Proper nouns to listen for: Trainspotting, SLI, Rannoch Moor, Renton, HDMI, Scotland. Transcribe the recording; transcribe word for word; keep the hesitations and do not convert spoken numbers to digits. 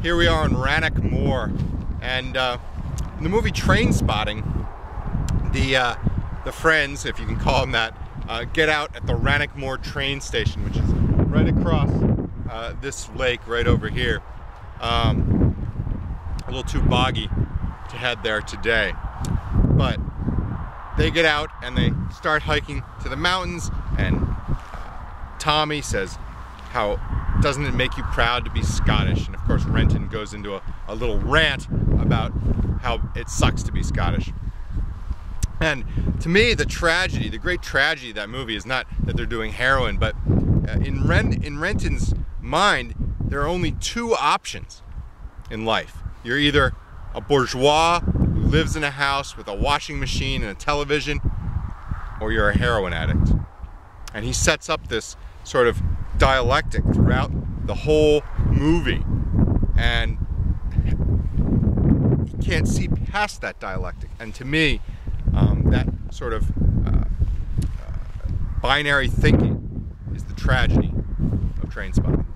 Here we are in Rannoch Moor, and uh, in the movie Trainspotting, the uh, the friends, if you can call them that, uh, get out at the Rannoch Moor train station, which is right across uh, this lake right over here. Um, a little too boggy to head there today, but they get out and they start hiking to the mountains, and Tommy says, how doesn't it make you proud to be Scottish? And of course Renton goes into a, a little rant about how it sucks to be Scottish. And to me, the tragedy, the great tragedy of that movie is not that they're doing heroin, but in, Ren, in Renton's mind, there are only two options in life. You're either a bourgeois who lives in a house with a washing machine and a television, or you're a heroin addict. And he sets up this sort of dialectic throughout the whole movie, and you can't see past that dialectic. And to me, um, that sort of uh, uh, binary thinking is the tragedy of Trainspotting.